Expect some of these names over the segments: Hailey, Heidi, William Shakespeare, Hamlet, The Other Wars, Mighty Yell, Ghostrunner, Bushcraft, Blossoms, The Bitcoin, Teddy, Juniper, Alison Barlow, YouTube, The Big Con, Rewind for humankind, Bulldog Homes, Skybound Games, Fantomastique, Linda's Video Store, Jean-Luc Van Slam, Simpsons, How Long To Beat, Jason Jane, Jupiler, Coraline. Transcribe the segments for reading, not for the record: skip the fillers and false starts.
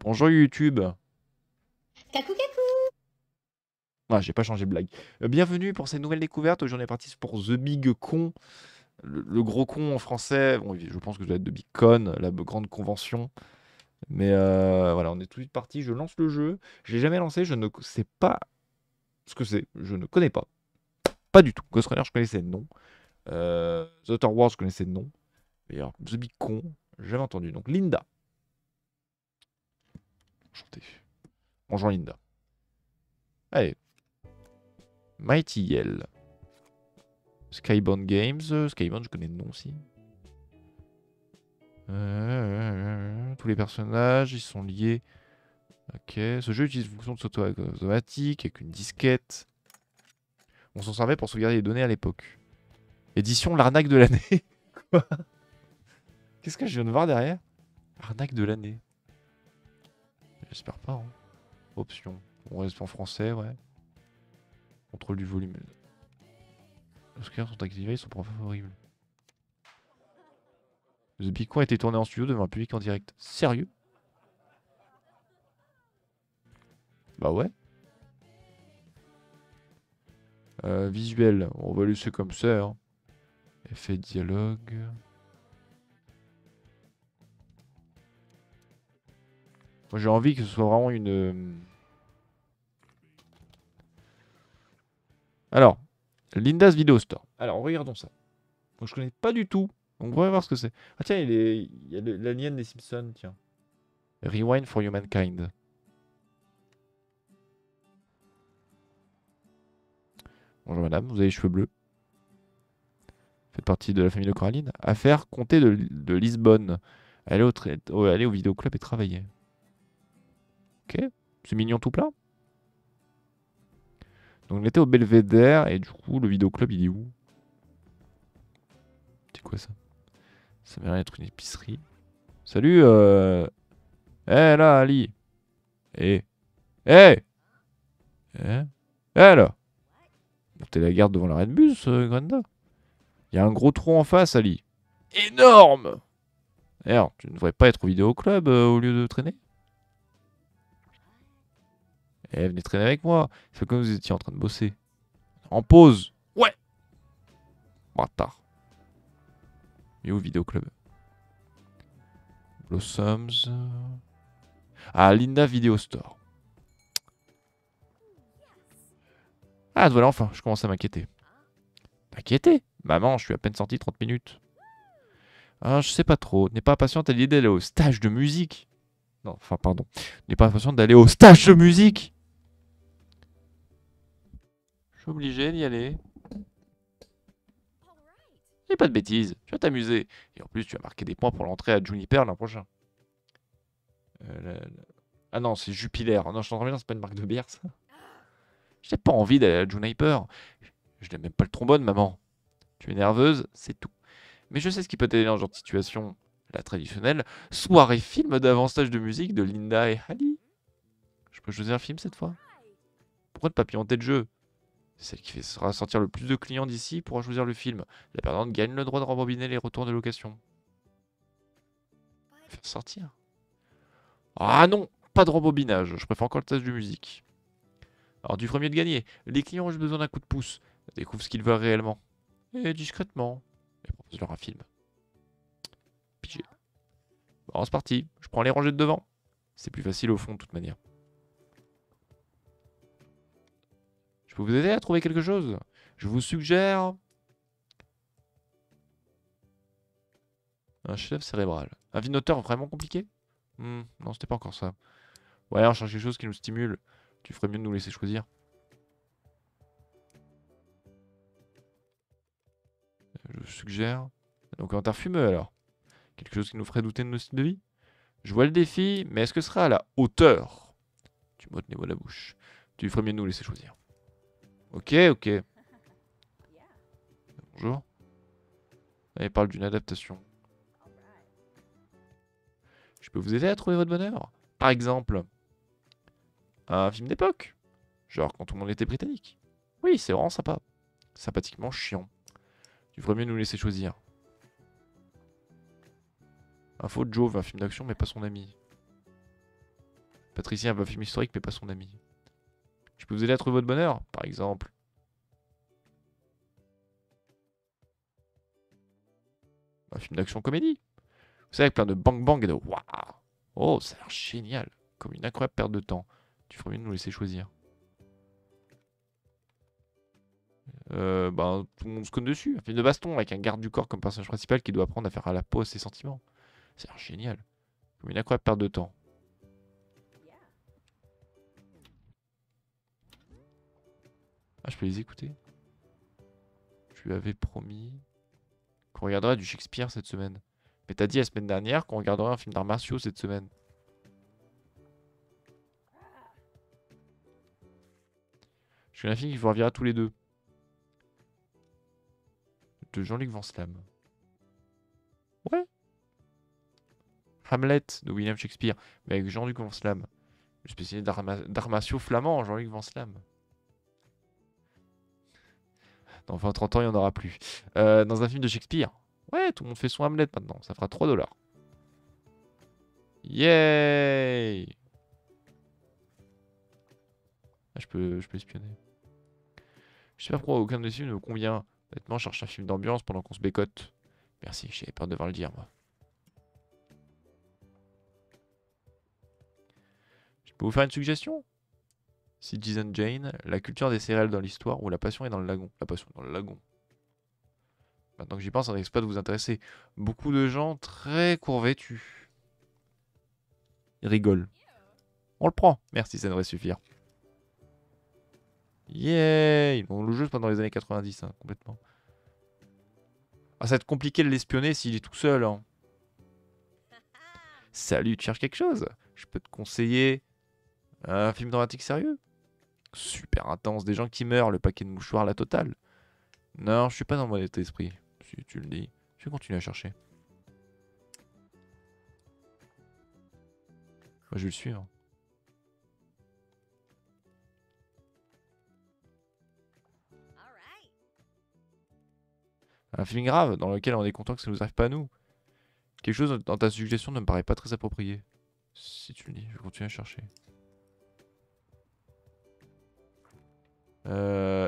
Bonjour YouTube. Coucou, coucou. Ah, j'ai pas changé de blague. Bienvenue pour cette nouvelle découverte. Aujourd'hui, on est parti pour The Big Con. Le gros con en français. Bon, je pense que ça doit être The Big Con, la grande convention. Mais voilà, on est tout de suite parti. Je lance le jeu. Je l'ai jamais lancé. Je ne sais pas ce que c'est. Je ne connais pas. Pas du tout. Ghostrunner, je connaissais le nom. The Other Wars, je connaissais le nom. Et alors, The Big Con, j'avais entendu. Donc, Linda. Enchanté. Bonjour, Linda. Allez. Mighty Yell. Skybound Games. Skybound, je connais le nom aussi. Tous les personnages, ils sont liés. Ok. Ce jeu utilise une fonction de sauto automatique avec une disquette. On s'en servait pour sauvegarder les données à l'époque. Édition l'arnaque de l'année. Quoi? Qu'est-ce que je viens de voir derrière? Arnaque de l'année. J'espère pas. Hein. Option. On reste en français, ouais. Contrôle du volume. Les scores sont activés, ils sont horribles. The Bitcoin a été tourné en studio devant un public en direct. Sérieux? Bah ouais. Visuel, on va laisser comme ça. Hein. Effet dialogue. Moi j'ai envie que ce soit vraiment une... Alors, Linda's Video Store. Alors regardons ça. Donc je connais pas du tout. Donc on va voir ce que c'est. Ah tiens, il y a l'alien des Simpsons, tiens. Rewind for humankind. Bonjour madame, vous avez les cheveux bleus. Faites partie de la famille de Coraline. Affaire comté de Lisbonne. Aller au vidéoclub et travailler. Ok, c'est mignon tout plein. Donc on était au Belvédère et du coup le vidéoclub il est où? C'est quoi ça? Ça m'a l'air d'être une épicerie. Salut Eh là Ali. Eh Eh là. T'es la garde devant l'arrêt de bus, Grenda. Il y a un gros trou en face, Ali. Énorme. Merde, tu ne devrais pas être au vidéoclub au lieu de traîner. Eh, venez traîner avec moi. C'est comme vous étiez en train de bosser. En pause. Ouais. Bâtard. Mais où, vidéoclub? Blossoms. Ah, Linda Video Store. Ah, voilà, enfin, je commence à m'inquiéter. M'inquiéter? Maman, je suis à peine sorti 30 minutes. Ah, je sais pas trop. N'est pas patiente à l'idée d'aller au stage de musique. Non, enfin, pardon. N'est pas patiente d'aller au stage de musique. Je suis obligé d'y aller. Et pas de bêtises. Tu vas t'amuser. Et en plus, tu vas marquer des points pour l'entrée à Juniper l'an prochain. Ah non, c'est Jupiler. Non, je t'en reviens, c'est pas une marque de bière, ça. J'ai pas envie d'aller à Juniper. Je n'aime même pas le trombone, maman. Tu es nerveuse, c'est tout. Mais je sais ce qui peut t'aider dans ce genre de situation. La traditionnelle soirée film d'avantage de musique de Linda et Heidi. Je peux choisir un film cette fois? Pourquoi ne pas pimenter le jeu? Celle qui fera sortir le plus de clients d'ici pourra choisir le film. La perdante gagne le droit de rembobiner les retours de location. Faire sortir? Ah non, pas de rembobinage. Je préfère encore le test de musique. Alors, du premier de gagner, les clients ont juste besoin d'un coup de pouce. Ils découvrent ce qu'ils veulent réellement. Et discrètement, ils proposent leur un film. Pigé. Bon, c'est parti. Je prends les rangées de devant. C'est plus facile au fond, de toute manière. Je peux vous aider à trouver quelque chose? Je vous suggère... un chef cérébral. Un vinoteur vraiment compliqué? Non, c'était pas encore ça. Ouais, on cherche quelque chose qui nous stimule. Tu ferais mieux de nous laisser choisir. Je suggère. Donc un fumeux alors. Quelque chose qui nous ferait douter de nos styles de vie. Je vois le défi, mais est-ce que ce sera à la hauteur? Tu m'ôtes les mots de la bouche. Tu ferais mieux de nous laisser choisir. Ok, ok. Bonjour. Là, il parle d'une adaptation. Je peux vous aider à trouver votre bonheur? Par exemple... un film d'époque, genre quand tout le monde était britannique. Oui, c'est vraiment sympa. Sympathiquement chiant. Tu ferais mieux nous laisser choisir. Info de Jove, un film d'action mais pas son ami. Patricia va un film historique, mais pas son ami. Je peux vous aider à trouver votre bonheur, par exemple. Un film d'action comédie. Vous savez, avec plein de bang-bang et de waouh. Oh, ça a l'air génial. Comme une incroyable perte de temps. Tu ferais mieux de nous laisser choisir. Ben, tout le monde se connaît dessus. Un film de baston avec un garde du corps comme personnage principal qui doit apprendre à faire à la peau ses sentiments. Ça a l'air génial. Comme une incroyable perte de temps. Ah, je peux les écouter. Je lui avais promis qu'on regarderait du Shakespeare cette semaine. Mais t'as dit la semaine dernière qu'on regarderait un film d'arts martiaux cette semaine. Je suis un film qui vous reviendra tous les deux. De Jean-Luc Van Slam. Ouais. Hamlet de William Shakespeare. Mais avec Jean-Luc Van Slam. Le spécialiste d'arts martiaux flamand, Jean-Luc Van Slam. Dans 20-30 ans, il n'y en aura plus. Dans un film de Shakespeare. Ouais, tout le monde fait son Hamlet maintenant. Ça fera 3 $. Yay! Ah, je peux espionner. Je sais pas pourquoi aucun des films ne me convient. Honnêtement, je cherche un film d'ambiance pendant qu'on se bécote. Merci, j'avais peur de devoir le dire, moi. Je peux vous faire une suggestion? Si Jason Jane, la culture des céréales dans l'histoire ou la passion est dans le lagon. La passion dans le lagon. Maintenant que j'y pense, ça risque pas de vous intéresser. Beaucoup de gens très courvêtus. Ils rigolent. On le prend. Merci, ça devrait suffire. Yay! Bon, le jeu c'est pas dans les années 90, hein, complètement. Ah, ça va être compliqué de l'espionner s'il est tout seul. Hein. Salut, tu cherches quelque chose? Je peux te conseiller un film dramatique sérieux? Super intense, des gens qui meurent, le paquet de mouchoirs, la totale. Non, je suis pas dans mon état d'esprit. Si tu le dis, je vais continuer à chercher. Moi, je vais le suivre. Un film grave dans lequel on est content que ça nous arrive pas à nous. Quelque chose dans ta suggestion ne me paraît pas très approprié. Si tu le dis, je vais continuer à chercher.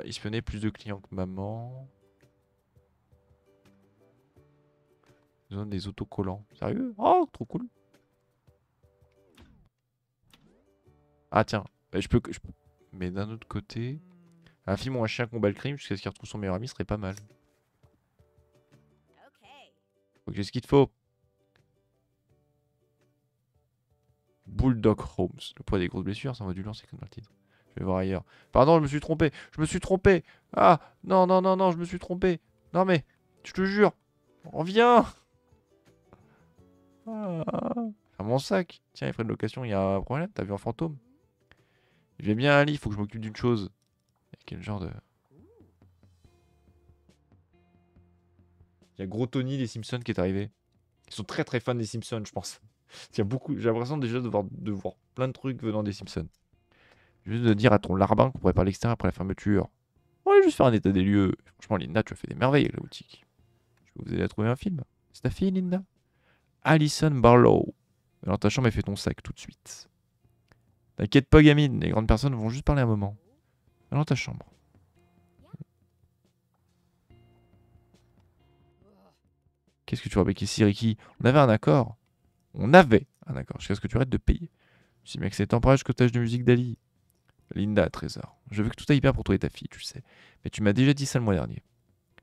Il se prenait plus de clients que maman. Zone des autocollants. Sérieux? Oh, trop cool. Ah tiens, bah, je peux... Mais d'un autre côté, un film où un chien combat le crime jusqu'à ce qu'il retrouve son meilleur ami serait pas mal. Faut que j'ai ce qu'il te faut. Bulldog Homes. Le poids des grosses blessures, ça m'a dû lancer comme dans le titre. Je vais voir ailleurs. Pardon, je me suis trompé. Je me suis trompé. Ah, non, non, non, non, je me suis trompé. Non, mais, je te jure. Reviens. Ah, faire mon sac. Tiens, les frais de location, il y a un problème. T'as vu un fantôme? J'ai bien un lit, il faut que je m'occupe d'une chose. Quel genre de... Il y a Gros Tony des Simpsons qui est arrivé. Ils sont très fans des Simpsons, je pense. Il y a beaucoup. J'ai l'impression déjà de voir plein de trucs venant des Simpsons. Juste de dire à ton larbin qu'on prépare l'extérieur après la fermeture. On va juste faire un état des lieux. Franchement, Linda, tu as fait des merveilles avec la boutique. Je vais vous aider à trouver un film. C'est ta fille, Linda? Alison Barlow. Alors ta chambre et fais ton sac tout de suite. T'inquiète pas, gamine. Les grandes personnes vont juste parler un moment. Alors ta chambre. Qu'est-ce que tu rebec ici, Ricky? On avait un accord. On avait un accord. Jusqu'à ce que tu arrêtes de payer. Je sais bien que c'est temporaire jusqu'au tâche de musique d'Ali. Linda, trésor. Je veux que tout aille bien pour toi et ta fille, tu sais. Mais tu m'as déjà dit ça le mois dernier.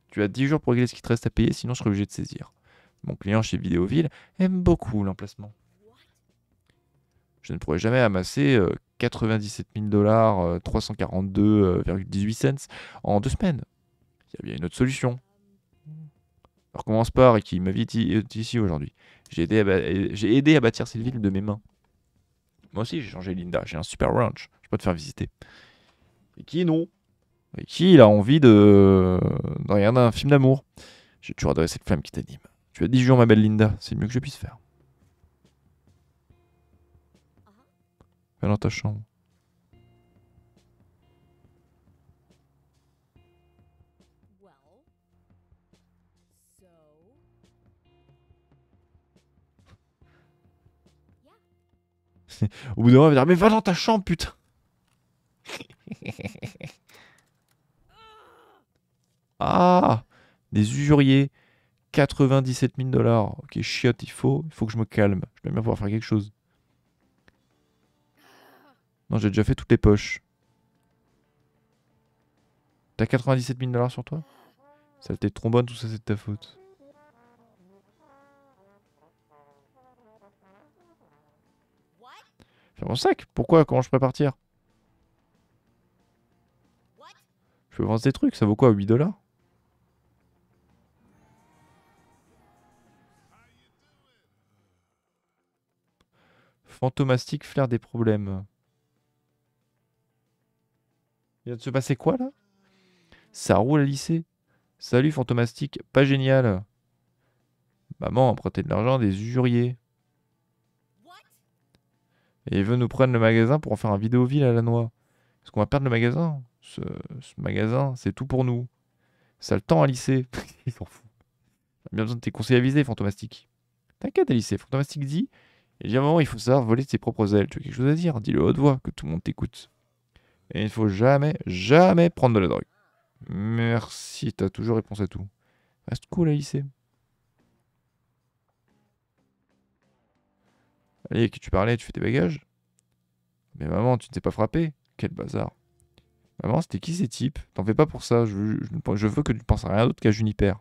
Tu as 10 jours pour régler ce qui te reste à payer, sinon je serai obligé de saisir. Mon client chez Vidéoville aime beaucoup l'emplacement. Je ne pourrai jamais amasser 97 000 $, 342,18 cents en 2 semaines. Il y a bien une autre solution. Alors commence par et qui m'a vite ici aujourd'hui. J'ai aidé à bâtir cette ville de mes mains. Moi aussi, j'ai changé Linda. J'ai un super ranch. Je peux te faire visiter. Et qui, non? Et qui, il a envie de regarder un film d'amour? J'ai toujours adoré cette flamme qui t'anime. Tu as 10 jours, ma belle Linda. C'est le mieux que je puisse faire. Va dans ta chambre. Au bout d'un moment, elle va dire, mais va dans ta chambre, putain. Ah, des usuriers. 97 000 $. Ok, chiotte, il faut que je me calme. Je dois bien pouvoir faire quelque chose. Non, j'ai déjà fait toutes les poches. T'as 97 000 $ sur toi? Saleté de trombone, tout ça c'est de ta faute. J'ai mon sac. Pourquoi? Comment je peux partir? Je peux vendre des trucs, ça vaut quoi? 8 $? Fantomastique, flair des problèmes. Il vient de se passer quoi là? Ça roule à lycée. Salut Fantomastique, pas génial. Maman a emprunté de l'argent des usuriers. Et il veut nous prendre le magasin pour en faire un vidéoville à la noix. Est-ce qu'on va perdre le magasin? Ce magasin, c'est tout pour nous. Ça le temps à lycée. Il s'en fout. J'ai bien besoin de tes conseils avisés, Fantomastique. T'inquiète à lycée, Fantomastique dit. Il y a un moment, il faut savoir voler de ses propres ailes. Tu as quelque chose à dire? Dis-le haute voix, que tout le monde t'écoute. Et il ne faut jamais, jamais prendre de la drogue. Merci, t'as toujours réponse à tout. Reste cool à lycée. Allez, à qui tu parlais? Tu fais tes bagages? Mais maman, tu ne t'es pas frappé? Quel bazar. Maman, c'était qui ces types? T'en fais pas pour ça, je veux que tu penses à rien d'autre qu'à Juniper.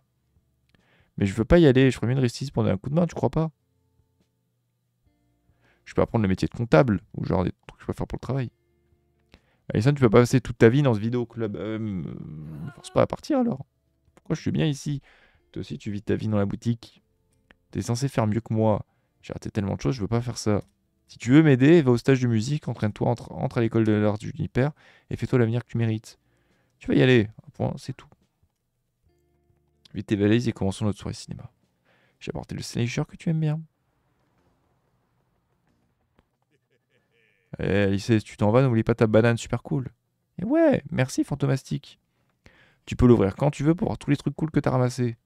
Mais je veux pas y aller, je ferais mieux de rester pour donner un coup de main, tu crois pas? Je peux apprendre le métier de comptable, ou genre des trucs que je peux faire pour le travail. Alison, tu peux pas passer toute ta vie dans ce vidéo club. Me force pas à partir alors. Pourquoi je suis bien ici? Toi aussi, tu vis ta vie dans la boutique. T'es censé faire mieux que moi. J'ai raté tellement de choses, je veux pas faire ça. Si tu veux m'aider, va au stage de musique, entraîne-toi, entre à l'école de l'art du Juniper et fais-toi l'avenir que tu mérites. Tu vas y aller, un point, c'est tout. Vite tes valises et commençons notre soirée cinéma. J'ai apporté le slasher que tu aimes bien. Eh, Alice, tu t'en vas, n'oublie pas ta banane super cool. Et ouais, merci Fantomastique. Tu peux l'ouvrir quand tu veux pour voir tous les trucs cool que t'as ramassés.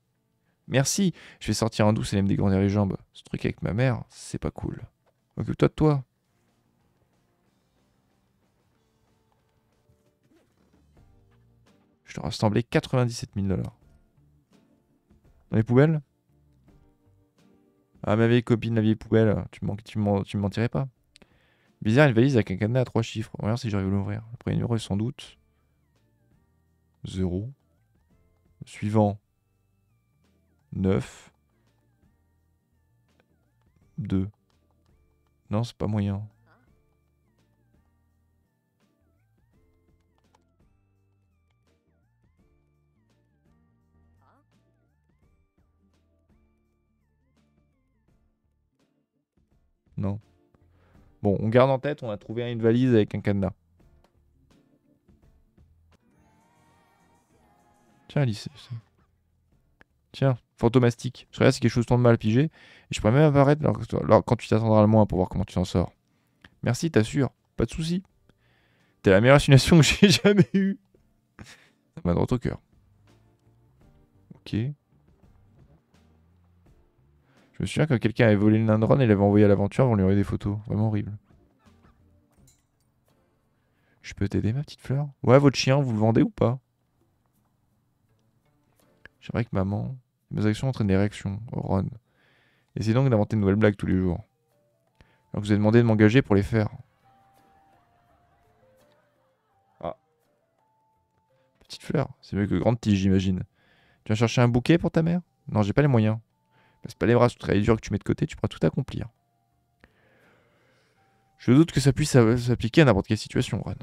Merci, je vais sortir en douce et aller me dégrandir les jambes. Ce truc avec ma mère, c'est pas cool. Occupe-toi de toi. Je te rassemblais 97 000 $. Dans les poubelles? Ah, ma vieille copine, la vieille poubelle, tu me mentirais pas? Bizarre, une valise avec un cadenas à 3 chiffres. Regarde si j'arrive à l'ouvrir. Le premier numéro est sans doute 0. Le suivant 9. 2. Non, c'est pas moyen. Non. Bon, on garde en tête, on a trouvé une valise avec un cadenas. Tiens, Alice. Tiens, Fantomastique. Je regarde si quelque chose tombe mal pigé. Et je pourrais même apparaître quand tu t'attendras le moins pour voir comment tu t'en sors. Merci, t'assures. Pas de soucis. T'es la meilleure assination que j'ai jamais eue. Ça m'a droit au cœur. Ok. Je me souviens quand quelqu'un avait volé le Nindron et l'avait envoyé à l'aventure, on lui aurait des photos. Vraiment horrible. Je peux t'aider, ma petite fleur? Ouais, votre chien, vous le vendez ou pas? J'aimerais que maman... Mes actions entraînent des réactions. Oh, Ron. Essayez donc d'inventer de nouvelles blagues tous les jours. Alors que vous avez demandé de m'engager pour les faire. Ah. Petite fleur, c'est mieux que grande tige, j'imagine. Tu viens chercher un bouquet pour ta mère? Non, j'ai pas les moyens. C'est pas les bras sous le travail dur que tu mets de côté, tu pourras tout accomplir. Je doute que ça puisse s'appliquer à n'importe quelle situation, Ron.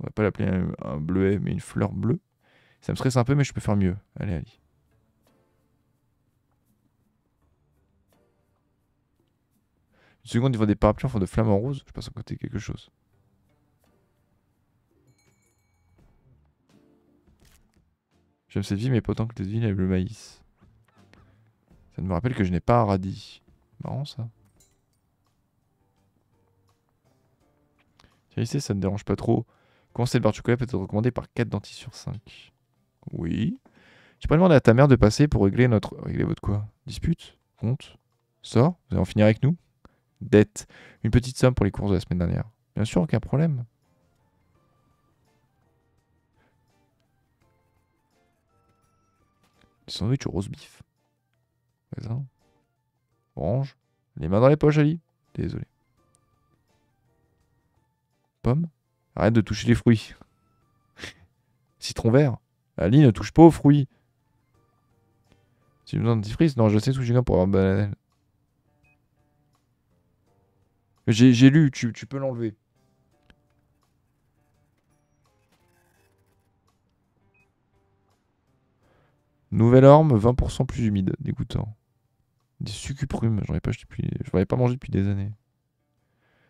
On va pas l'appeler un bleuet, mais une fleur bleue. Ça me stresse un peu, mais je peux faire mieux. Allez, Ali. Une seconde, il voit des parapluies en forme de flammes en rose. Je passe à côté de quelque chose. J'aime cette vie, mais pas autant que cette ville avec le maïs. Ça me rappelle que je n'ai pas un radis. Marrant ça. Tiens, ici, ça ne dérange pas trop. Comment cette barre de chocolat peut être recommandée par 4 dentistes sur 5? Oui. Tu pourrais demander à ta mère de passer pour régler votre quoi? Dispute? Compte? Sors, vous allez en finir avec nous. Dette. Une petite somme pour les courses de la semaine dernière. Bien sûr, aucun problème. Sandwich au roast beef. Raisin. Orange. Les mains dans les poches, Ali. Désolé. Pomme. Arrête de toucher les fruits. Citron vert. Ali, ne touche pas aux fruits. Si tu me donnes des frites, non, je sais sous Julien pour avoir banane. J'ai lu, tu peux l'enlever. Nouvelle orme, 20% plus humide, dégoûtant. Des succuprumes, j'en ai pas acheté depuis. Je n'en ai pas mangé depuis des années.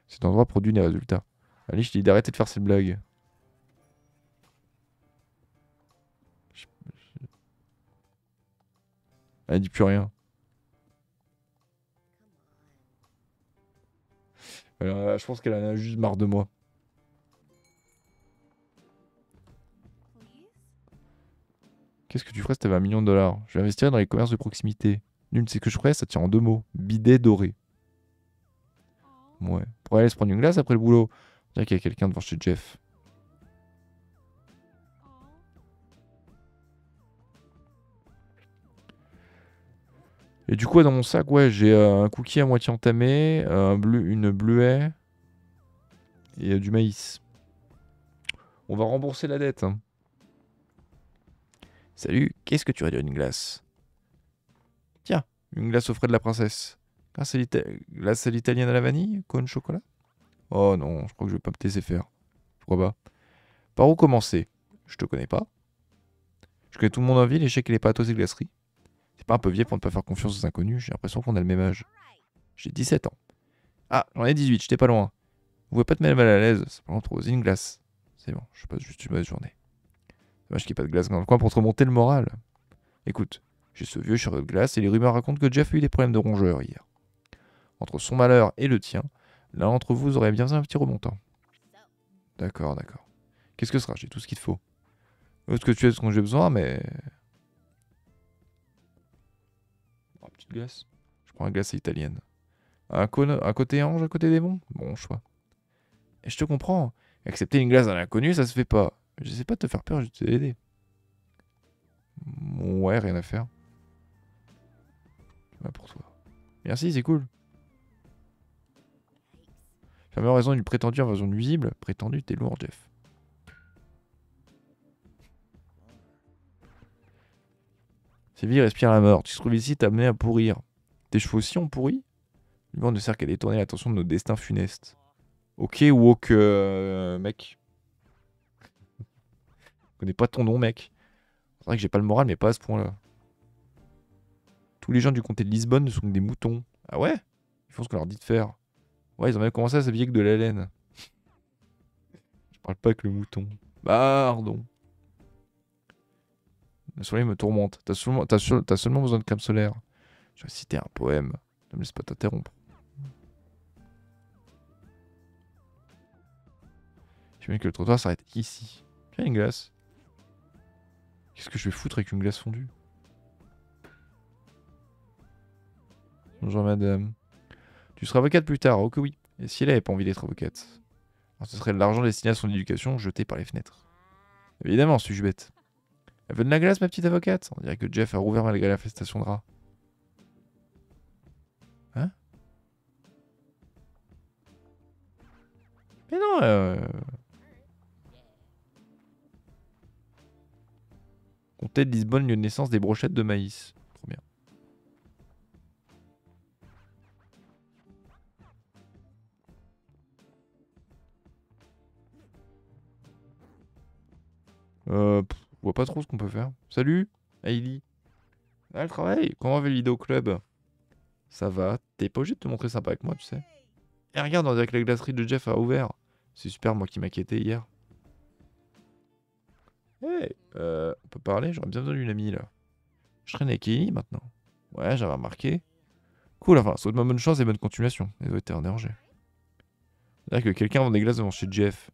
Cet endroit produit des résultats. Ali, je t'ai dit d'arrêter de faire ces blagues. Elle dit plus rien. Alors, je pense qu'elle en a juste marre de moi. Qu'est-ce que tu ferais si t'avais $1 million? Je vais investir dans les commerces de proximité. Nul ne sait que je ferais, ça tient en 2 mots. Bidet doré. Ouais. Pour aller se prendre une glace après le boulot. On dirait qu'il y a quelqu'un devant chez Jeff. Et du coup, dans mon sac, ouais, j'ai un cookie à moitié entamé, une bleuet et du maïs. On va rembourser la dette. Hein. Salut, qu'est-ce que tu aurais d'une glace? Tiens, une glace aux frais de la princesse. Glace à l'italienne à la vanille? Cône chocolat? Oh non, je crois que je vais pas me laisser faire. Pourquoi pas? Par où commencer? Je te connais pas. Je connais tout le monde en ville et je sais qu'il est pas à toi ces glaceries. C'est pas un peu vieux pour ne pas faire confiance aux inconnus, j'ai l'impression qu'on a le même âge. J'ai 17 ans. Ah, j'en ai 18, j'étais pas loin. Vous pouvez pas te mettre mal à l'aise, c'est pas l'entre aux une glace. C'est bon, je passe juste une mauvaise journée. Dommage qu'il n'y ait pas de glace dans le coin pour te remonter le moral. Écoute, j'ai ce vieux chariot de glace et les rumeurs racontent que Jeff a eu des problèmes de rongeurs hier. Entre son malheur et le tien, l'un d'entre vous aurait bien un petit remontant. D'accord, d'accord. Qu'est-ce que ce sera? J'ai tout ce qu'il te faut. Est-ce que tu as ce dont j'ai besoin, mais... Petite glace. Je prends la glace italienne. Un côté ange, un côté démon. Bon choix. Et je te comprends. Accepter une glace d'un inconnu, ça se fait pas. J'essaie pas de te faire peur, je vais t'aider. Ouais, rien à faire. Ouais, pour toi. Merci, c'est cool. Fermeur raison d'une prétendue invasion nuisible. Prétendue, t'es lourd, Jeff. Sylvie respire la mort. Tu te trouves ici, t'as amené à pourrir. Tes chevaux aussi ont pourri? Le monde ne sert qu'à détourner l'attention de nos destins funestes. Ok, woke, mec. Je connais pas ton nom, mec. C'est vrai que j'ai pas le moral, mais pas à ce point-là. Tous les gens du comté de Lisbonne ne sont que des moutons. Ah ouais? Ils font ce qu'on leur dit de faire. Ouais, ils ont même commencé à s'habiller que de la laine. Je parle pas que le mouton. Pardon. Le soleil me tourmente. T'as seulement besoin de crème solaire. Je vais citer un poème. Ne me laisse pas t'interrompre. J'aime bien que le trottoir s'arrête ici. Tiens, une glace. Qu'est-ce que je vais foutre avec une glace fondue? Bonjour madame. Tu seras avocate plus tard, oh que oui. Et si elle n'avait pas envie d'être avocate? Alors, ce serait de l'argent destiné à son éducation jeté par les fenêtres. Évidemment, suis-je bête. Elle veut de la glace, ma petite avocate? On dirait que Jeff a rouvert malgré l'infestation de rats. Hein? Mais non, Comté de Lisbonne, lieu de naissance des brochettes de maïs. Trop bien. Je vois pas trop ce qu'on peut faire. Salut, Hailey. Ah, le travail. Comment va l'idée au club? Ça va. T'es pas obligé de te montrer sympa avec moi, tu sais. Et regarde, on dirait que la glacerie de Jeff a ouvert. C'est super, moi qui m'inquiétais hier. Hey, on peut parler? J'aurais bien besoin d'une amie, là. Je traîne avec Hailey, maintenant. Ouais, j'avais remarqué. Cool, enfin, souhaite-moi bonne chance et bonne continuation. Désolé, t'es dérangé. C'est-à-dire que quelqu'un vend des glaces devant chez Jeff.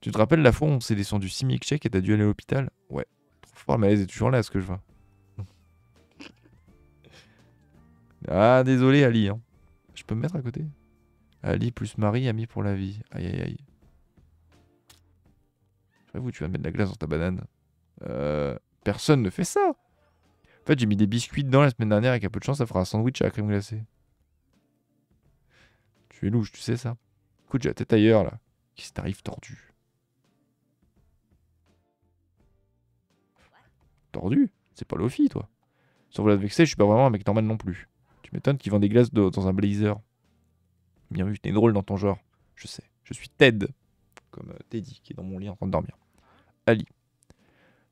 Tu te rappelles la fois où on s'est descendu 6 milkshakes et t'as dû aller à l'hôpital? Ouais. Trop fort, le malaise est toujours là à ce que je vois. Ah, désolé, Ali. Hein. Je peux me mettre à côté? Ali plus Marie, ami pour la vie. Aïe, aïe, aïe. J'avoue, tu vas mettre de la glace dans ta banane. Personne ne fait ça. En fait, j'ai mis des biscuits dedans la semaine dernière. Avec un peu de chance, ça fera un sandwich à la crème glacée. Tu es louche, tu sais ça. Écoute, j'ai la tête ailleurs, là. Qu'est-ce qui t'arrive, tordu? Tordu? C'est pas Lofi, toi. Sans vouloir te vexer, je suis pas vraiment un mec normal non plus. Tu m'étonnes qu'ils vendent des glaces de, dans un blazer. Bien vu, t'es drôle dans ton genre. Je sais, je suis Ted. Comme Teddy, qui est dans mon lit en train de dormir. Ali.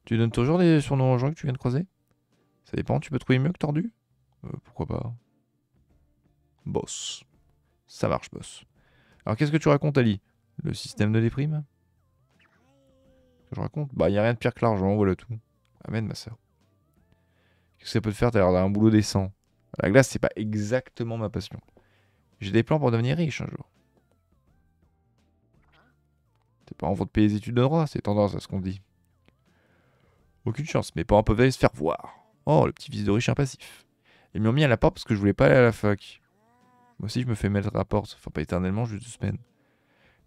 Tu donnes toujours des surnoms aux gens que tu viens de croiser? Ça dépend, tu peux trouver mieux que tordu? Pourquoi pas. Boss. Ça marche, boss. Alors qu'est-ce que tu racontes, Ali? Le système de déprime? Qu'est-ce que je raconte? Bah, y a rien de pire que l'argent, voilà tout. Amen, ma soeur. Qu'est-ce que ça peut te faire? T'as l'air d'avoir un boulot décent. La glace, c'est pas exactement ma passion. J'ai des plans pour devenir riche un jour. T'es pas en train de payer les études de droit, c'est tendance à ce qu'on dit. Aucune chance, mes parents peuvent aller se faire voir. Oh, le petit fils de riche impassif. Ils m'ont mis à la porte parce que je voulais pas aller à la fac. Moi aussi, je me fais mettre à la porte, enfin pas éternellement, juste 2 semaines.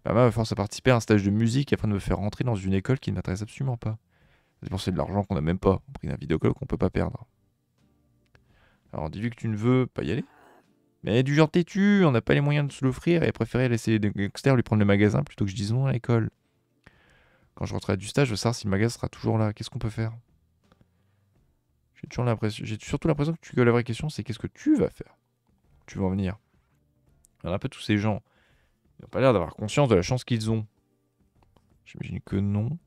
Maman me force à participer à un stage de musique afin de me faire rentrer dans une école qui ne m'intéresse absolument pas. Dépenser de l'argent qu'on n'a même pas, on prie d'un vidéoclub qu'on peut pas perdre. Alors dis-lui que tu ne veux pas y aller. Mais elle est du genre têtu, on n'a pas les moyens de se l'offrir et préférer laisser les gangsters lui prendre le magasin plutôt que je dise non à l'école. Quand je rentrerai du stage, je veux savoir si le magasin sera toujours là. Qu'est-ce qu'on peut faire? J'ai surtout l'impression que la vraie question c'est qu'est-ce que tu vas faire? Tu vas en venir. Alors un peu tous ces gens, ils n'ont pas l'air d'avoir conscience de la chance qu'ils ont. J'imagine que non.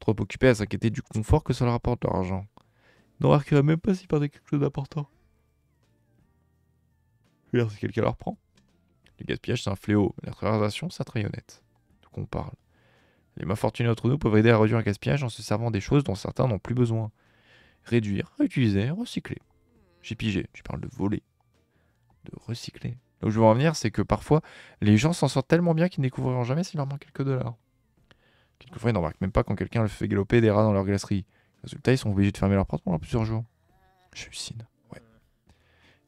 Trop occupés à s'inquiéter du confort que ça leur apporte leur argent. Ils ne remarqueraient même pas s'ils perdaient quelque chose d'important. L'air si quelqu'un leur prend. Le gaspillage, c'est un fléau, mais la traversation, c'est un trait honnête. Tout qu'on parle. Les mains fortunées entre nous peuvent aider à réduire le gaspillage en se servant des choses dont certains n'ont plus besoin. Réduire, réutiliser, recycler. J'ai pigé, tu parles de voler. De recycler. Là où je veux en venir, c'est que parfois, les gens s'en sortent tellement bien qu'ils ne découvriront jamais s'il leur manque quelques dollars. Quelquefois, ils n'en remarquent même pas quand quelqu'un le fait galoper des rats dans leur glacerie. Résultat, ils sont obligés de fermer leur porte pendant plusieurs jours. J'hallucine.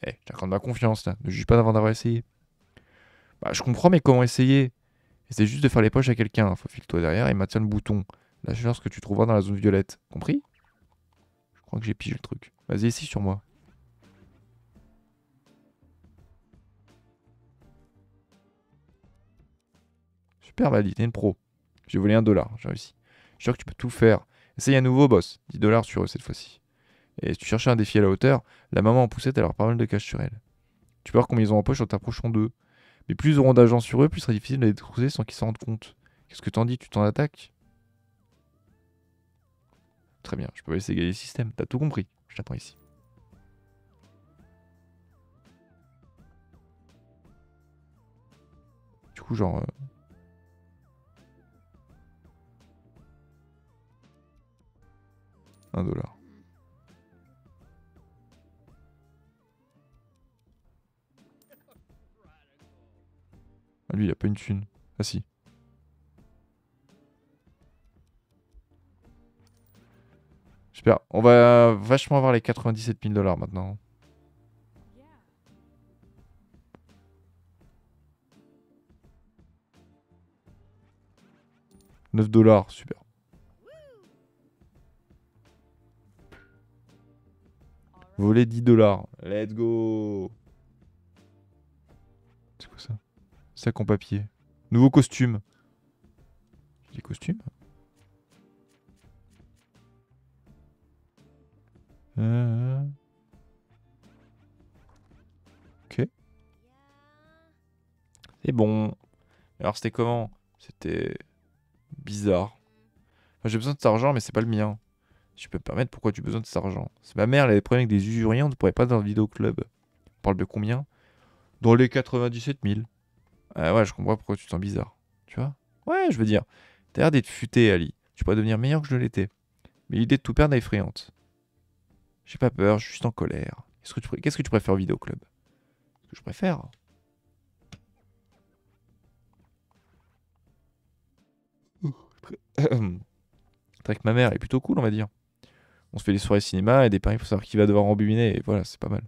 Eh, hey, j'accorde ma confiance là, ne juge pas avant d'avoir essayé. Bah, je comprends, mais comment essayer? C'est juste de faire les poches à quelqu'un, faufile-toi derrière et maintiens le bouton. Lâche lorsque tu trouveras dans la zone violette. Compris? Je crois que j'ai pigé le truc. Vas-y, ici sur moi. Super, valide, t'es une pro. J'ai volé 1 dollar, j'ai réussi. Je suis sûr que tu peux tout faire. Essaye à nouveau, boss. 10 dollars sur eux cette fois-ci. Et si tu cherchais un défi à la hauteur, la maman en poussette a leur pas mal de cash sur elle. Tu peux voir combien ils ont en poche en t'approchant d'eux. Mais plus ils auront d'argent sur eux, plus il sera difficile de les détrousser sans qu'ils s'en rendent compte. Qu'est-ce que t'en dis? Tu t'en attaques? Très bien, je peux laisser gagner le système. T'as tout compris. Je t'attends ici. Du coup, genre... $1. Ah, lui, il a pas une thune. Ah si. Super. On va vachement avoir les 97 000 $ maintenant. $9, super. Voler $10. Let's go. C'est quoi ça? Sac en papier. Nouveau costume. J'ai des costumes. Ok. C'est bon. Alors c'était comment? C'était bizarre. Enfin, j'ai besoin de cet argent, mais c'est pas le mien. Si je peux me permettre, pourquoi tu as besoin de cet argent? C'est ma mère, elle a des problèmes avec des usuriers, on ne pourrait pas dans le vidéoclub. On parle de combien? Dans les 97 000. Ouais, je comprends pourquoi tu te sens bizarre. Tu vois? Ouais, je veux dire. T'as l'air d'être futé, Ali. Tu pourrais devenir meilleur que je l'étais. Mais l'idée de tout perdre est effrayante. J'ai pas peur, je suis juste en colère. Qu'est-ce que tu préfères au vidéoclub? Ce que je préfère. C'est vrai que ma mère est plutôt cool, on va dire. On se fait des soirées cinéma et des paris pour savoir qui va devoir embobiner, et voilà, c'est pas mal.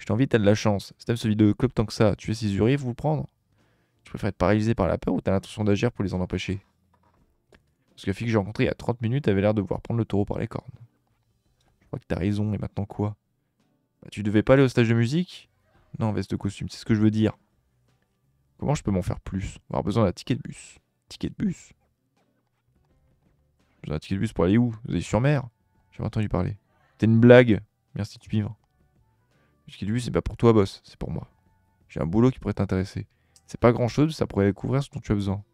Je t'invite à de la chance. Si t'aimes ce vidéoclub tant que ça, tuer ces urives, vous prendre. Tu préfères être paralysé par la peur ou t'as l'intention d'agir pour les en empêcher? Parce que la fille que j'ai rencontrée il y a 30 minutes avait l'air de vouloir prendre le taureau par les cornes. Je crois que t'as raison, et maintenant quoi? Bah, tu devais pas aller au stage de musique? Non, veste de costume, c'est ce que je veux dire. Comment je peux m'en faire plus? On va avoir besoin d'un ticket de bus. Ticket de bus? Besoin d'un ticket de bus pour aller où? Vous allez sur mer? J'avais entendu parler. C'était une blague. Merci de suivre. Le ticket de bus, c'est pas pour toi, boss, c'est pour moi. J'ai un boulot qui pourrait t'intéresser. C'est pas grand chose, ça pourrait couvrir ce dont tu as besoin.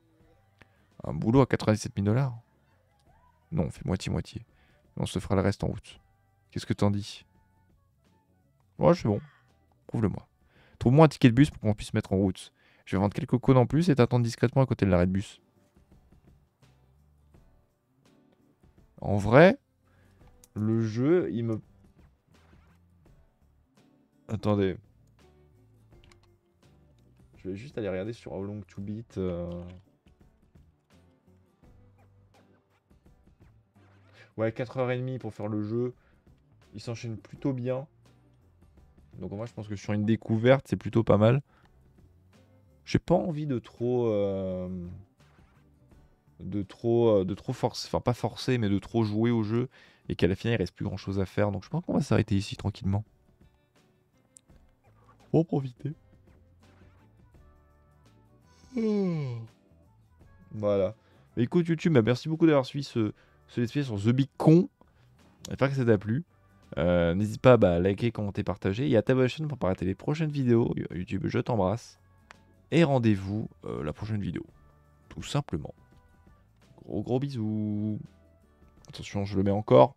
Un boulot à 97 000 $? Non, on fait moitié-moitié. On se fera le reste en route. Qu'est-ce que t'en dis? Moi, je suis bon. Prouve-le-moi. Trouve-moi un ticket de bus pour qu'on puisse mettre en route. Je vais vendre quelques cônes en plus et t'attendre discrètement à côté de l'arrêt de bus. En vrai, le jeu, il me... Attendez. Je vais juste aller regarder sur How Long To Beat. Ouais, 4 h 30 pour faire le jeu. Il s'enchaîne plutôt bien. Donc en vrai, je pense que sur une découverte, c'est plutôt pas mal. J'ai pas envie de trop... forcer, enfin pas forcer, mais de trop jouer au jeu. Et qu'à la fin, il reste plus grand chose à faire. Donc je pense qu'on va s'arrêter ici tranquillement. Pour en profiter. Voilà. Écoute YouTube, bah merci beaucoup d'avoir suivi ce let's play sur The Big Con. J'espère que ça t'a plu. N'hésite pas à liker, commenter, partager. Et à t'abonner à la chaîne pour pas rater les prochaines vidéos. YouTube, je t'embrasse. Et rendez-vous la prochaine vidéo. Tout simplement. Gros bisous. Attention, je le mets encore.